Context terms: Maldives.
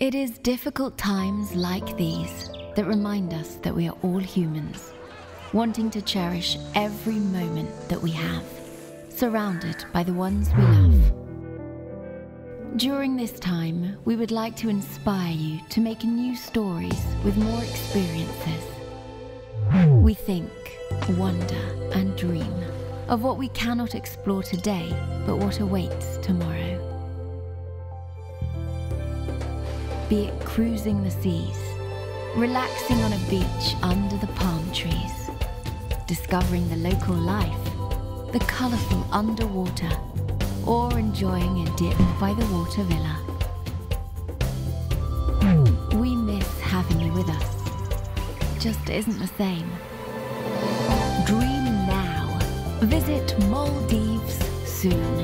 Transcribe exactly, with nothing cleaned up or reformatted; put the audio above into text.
It is difficult times like these that remind us that we are all humans, wanting to cherish every moment that we have, surrounded by the ones we love. During this time, we would like to inspire you to make new stories with more experiences. We think, wonder, and dream of what we cannot explore today, but what awaits tomorrow. Be it cruising the seas, relaxing on a beach under the palm trees, discovering the local life, the colourful underwater, or enjoying a dip by the water villa. We miss having you with us. Just isn't the same. Dream now. Visit Maldives soon.